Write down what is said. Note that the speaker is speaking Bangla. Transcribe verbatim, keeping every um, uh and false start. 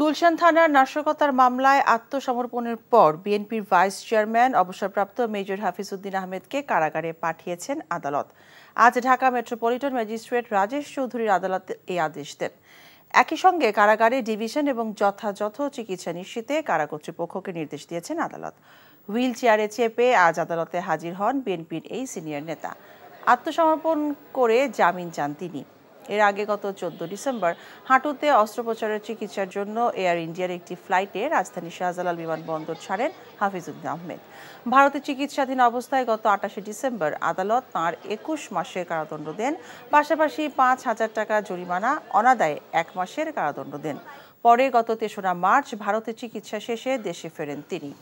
গুলশান থানার নাশকতার মামলায় আত্মসমর্পণের পর বিএনপির ভাইস চেয়ারম্যান অবসরপ্রাপ্ত মেজর হাফিজুদ্দিন আহমেদকে কারাগারে পাঠিয়েছেন আদালত। আজ ঢাকা মেট্রোপলিটন ম্যাজিস্ট্রেট রাজেশ চৌধুরীর আদালত এই আদেশ দেন। একই সঙ্গে কারাগারে ডিভিশন এবং যথাযথ চিকিৎসা নিশ্চিতে কারা কর্তৃপক্ষকে নির্দেশ দিয়েছেন আদালত। হুইল চেয়ারে চেপে আজ আদালতে হাজির হন বিএনপির এই সিনিয়র নেতা। আত্মসমর্পণ করে জামিন চান তিনি। এর আগে গত চোদ্দ ডিসেম্বর হাঁটুতে অস্ত্রোপচারের চিকিৎসার জন্য এয়ার ইন্ডিয়ার একটি ফ্লাইটে রাজধানী শাহজালাল বিমানবন্দর ছাড়েন হাফিজুদ্দিন আহমেদ। ভারতে চিকিৎসাধীন অবস্থায় গত আটাশে ডিসেম্বর আদালত তাঁর একুশ মাসের কারাদণ্ড দেন, পাশাপাশি পাঁচ হাজার টাকা জরিমানা, অনাদায়ে এক মাসের কারাদণ্ড দেন। পরে গত তেসরা মার্চ ভারতে চিকিৎসা শেষে দেশে ফেরেন তিনি।